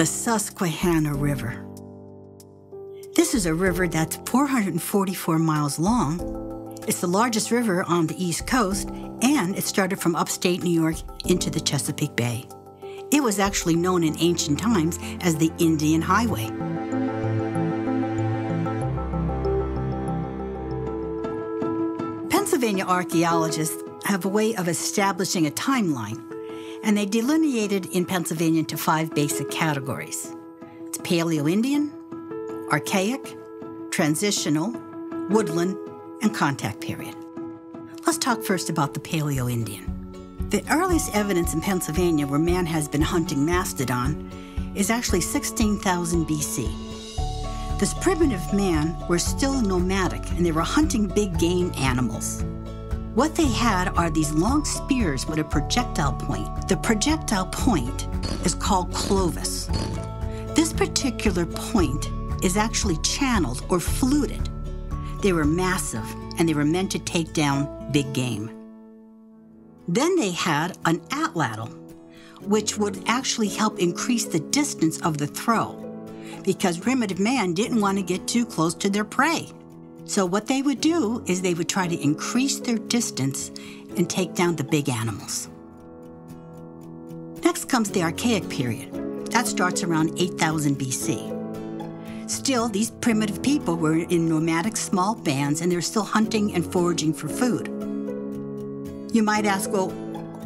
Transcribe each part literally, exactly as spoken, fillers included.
the Susquehanna River. This is a river that's four hundred forty-four miles long. It's the largest river on the East Coast, and it started from upstate New York into the Chesapeake Bay. It was actually known in ancient times as the Indian Highway. Pennsylvania archaeologists have a way of establishing a timeline, and they delineated in Pennsylvania into five basic categories. It's Paleo-Indian, Archaic, Transitional, Woodland, and Contact Period. Let's talk first about the Paleo-Indian. The earliest evidence in Pennsylvania where man has been hunting mastodon is actually sixteen thousand B C. This primitive man were still nomadic, and they were hunting big game animals. What they had are these long spears with a projectile point. The projectile point is called Clovis. This particular point is actually channeled or fluted. They were massive, and they were meant to take down big game. Then they had an atlatl, which would actually help increase the distance of the throw, because primitive man didn't want to get too close to their prey. So what they would do is they would try to increase their distance and take down the big animals. Next comes the Archaic period. That starts around eight thousand B C. Still, these primitive people were in nomadic small bands, and they're still hunting and foraging for food. You might ask, well,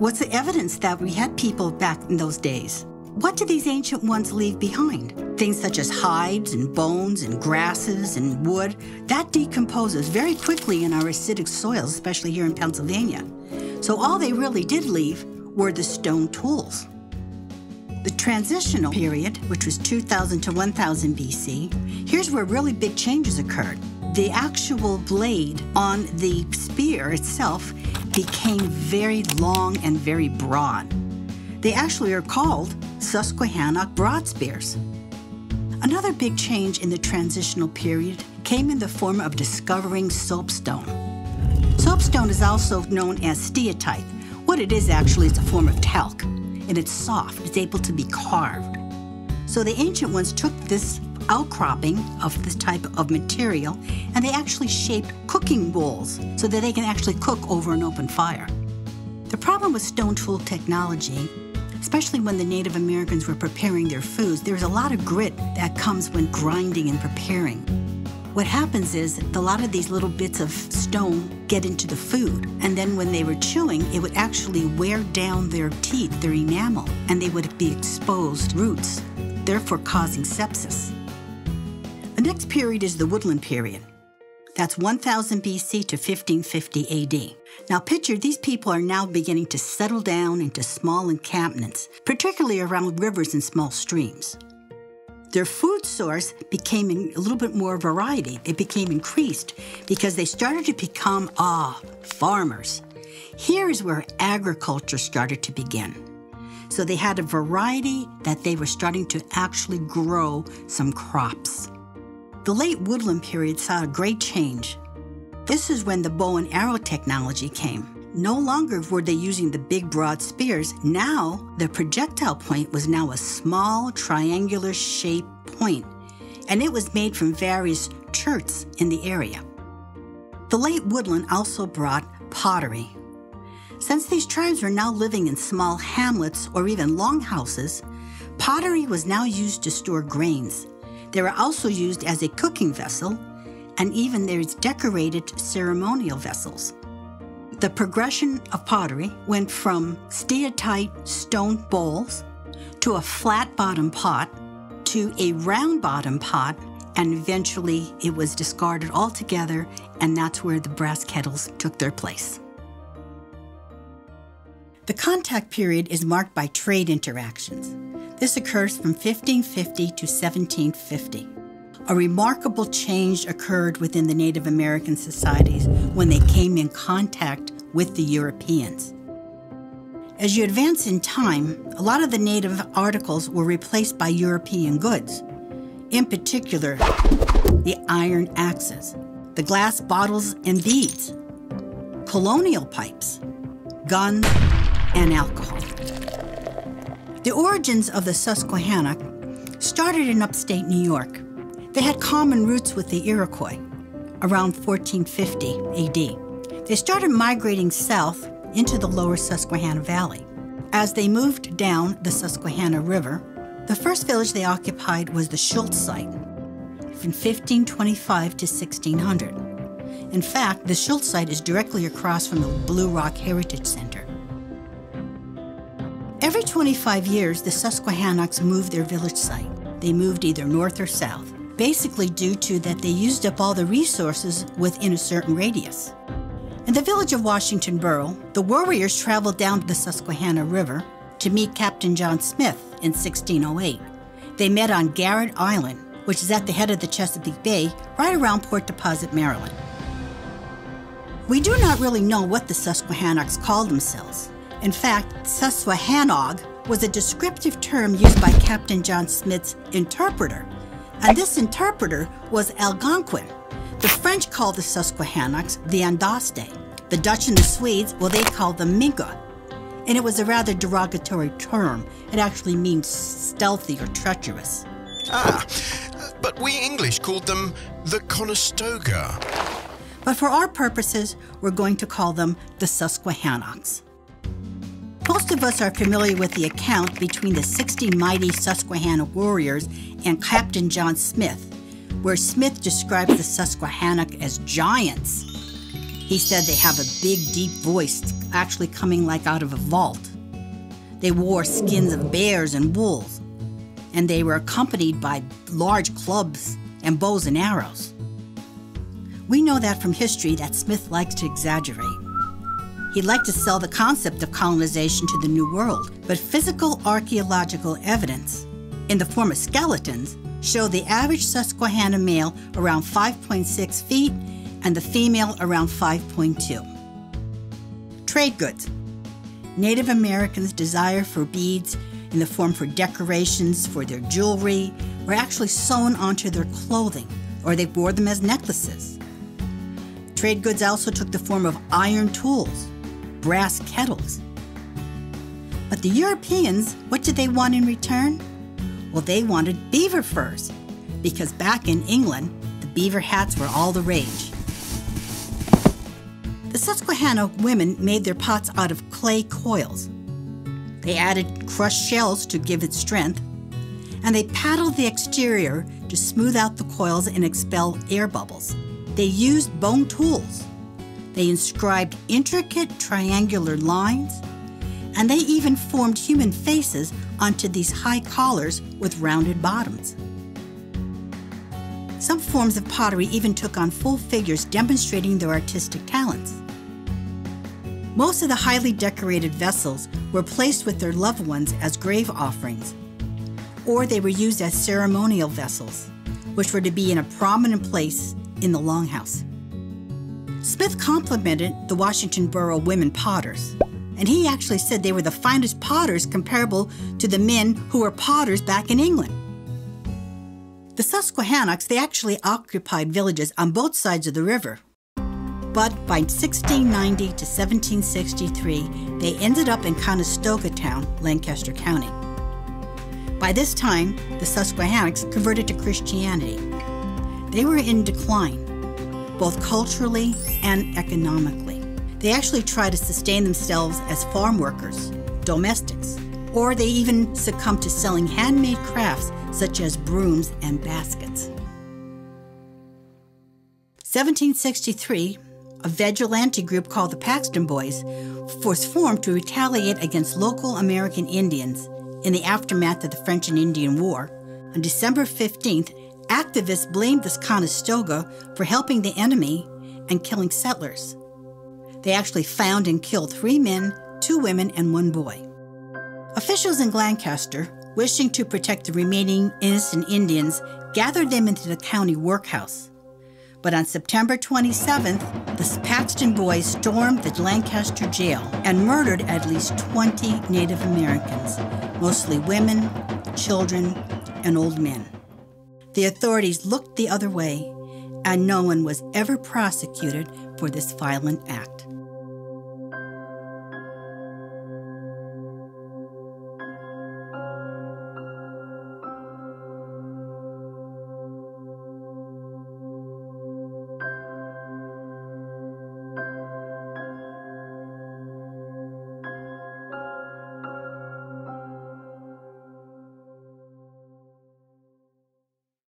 what's the evidence that we had people back in those days? What did these ancient ones leave behind? Things such as hides and bones and grasses and wood. That decomposes very quickly in our acidic soils, especially here in Pennsylvania. So all they really did leave were the stone tools. The transitional period, which was two thousand to one thousand B C, here's where really big changes occurred. The actual blade on the spear itself became very long and very broad. They actually are called Susquehannock broadspears. Another big change in the transitional period came in the form of discovering soapstone. Soapstone is also known as steatite. What it is actually is a form of talc, and it's soft, it's able to be carved. So the ancient ones took this outcropping of this type of material, and they actually shaped cooking bowls so that they can actually cook over an open fire. The problem with stone tool technology, especially when the Native Americans were preparing their foods, there's a lot of grit that comes when grinding and preparing. What happens is a lot of these little bits of stone get into the food, and then when they were chewing, it would actually wear down their teeth, their enamel, and they would be exposed roots, therefore causing sepsis. The next period is the Woodland period. That's one thousand B C to fifteen fifty A D. Now picture these people are now beginning to settle down into small encampments, particularly around rivers and small streams. Their food source became a little bit more variety. It became increased because they started to become, ah, farmers. Here is where agriculture started to begin. So they had a variety that they were starting to actually grow some crops. The late Woodland period saw a great change. This is when the bow and arrow technology came. No longer were they using the big broad spears. Now, the projectile point was now a small triangular shaped point, and it was made from various cherts in the area. The late Woodland also brought pottery. Since these tribes were now living in small hamlets or even longhouses, pottery was now used to store grains. They were also used as a cooking vessel, and even there's decorated ceremonial vessels. The progression of pottery went from steatite stone bowls to a flat bottom pot to a round bottom pot, and eventually it was discarded altogether, and that's where the brass kettles took their place. The contact period is marked by trade interactions. This occurs from fifteen fifty to seventeen fifty. A remarkable change occurred within the Native American societies when they came in contact with the Europeans. As you advance in time, a lot of the Native articles were replaced by European goods. In particular, the iron axes, the glass bottles and beads, colonial pipes, guns, and alcohol. The origins of the Susquehannock started in upstate New York. They had common roots with the Iroquois around fourteen fifty A D. They started migrating south into the lower Susquehanna Valley. As they moved down the Susquehanna River, the first village they occupied was the Schultz site from fifteen twenty-five to sixteen hundred. In fact, the Schultz site is directly across from the Blue Rock Heritage Center. Every twenty-five years, the Susquehannocks moved their village site. They moved either north or south, basically due to that they used up all the resources within a certain radius. In the village of Washington Borough, the warriors traveled down the Susquehanna River to meet Captain John Smith in sixteen oh eight. They met on Garrett Island, which is at the head of the Chesapeake Bay, right around Port Deposit, Maryland. We do not really know what the Susquehannocks called themselves. In fact, Susquehannog was a descriptive term used by Captain John Smith's interpreter, and this interpreter was Algonquin. The French called the Susquehannocks the Andaste. The Dutch and the Swedes, well, they called them Minga. And it was a rather derogatory term. It actually means stealthy or treacherous. Ah, but we English called them the Conestoga. But for our purposes, we're going to call them the Susquehannocks. Most of us are familiar with the account between the sixty mighty Susquehanna warriors and Captain John Smith, where Smith described the Susquehannock as giants. He said they have a big, deep voice, actually coming like out of a vault. They wore skins of bears and wolves, and they were accompanied by large clubs and bows and arrows. We know that from history that Smith likes to exaggerate. He liked to sell the concept of colonization to the New World, but physical archaeological evidence, in the form of skeletons, show the average Susquehanna male around five point six feet and the female around five point two. Trade goods. Native Americans' desire for beads in the form for decorations for their jewelry were actually sewn onto their clothing, or they wore them as necklaces. Trade goods also took the form of iron tools, brass kettles. But the Europeans, what did they want in return? Well, they wanted beaver furs, because back in England, the beaver hats were all the rage. The Susquehanna women made their pots out of clay coils. They added crushed shells to give it strength, and they paddled the exterior to smooth out the coils and expel air bubbles. They used bone tools. They inscribed intricate triangular lines, and they even formed human faces onto these high collars with rounded bottoms. Some forms of pottery even took on full figures demonstrating their artistic talents. Most of the highly decorated vessels were placed with their loved ones as grave offerings, or they were used as ceremonial vessels, which were to be in a prominent place in the longhouse. Smith complimented the Washington Borough women potters, and he actually said they were the finest potters comparable to the men who were potters back in England. The Susquehannocks, they actually occupied villages on both sides of the river. But by sixteen ninety to seventeen sixty-three, they ended up in Conestoga town, Lancaster County. By this time, the Susquehannocks converted to Christianity. They were in decline, both culturally and economically. They actually tried to sustain themselves as farm workers, domestics, or they even succumbed to selling handmade crafts such as brooms and baskets. seventeen sixty-three, a vigilante group called the Paxton Boys was formed to retaliate against local American Indians in the aftermath of the French and Indian War. On December fifteenth, activists blamed the Conestoga for helping the enemy and killing settlers. They actually found and killed three men, two women, and one boy. Officials in Lancaster, wishing to protect the remaining innocent Indians, gathered them into the county workhouse. But on September twenty-seventh, the Paxton Boys stormed the Lancaster jail and murdered at least twenty Native Americans, mostly women, children, and old men. The authorities looked the other way, and no one was ever prosecuted for this violent act.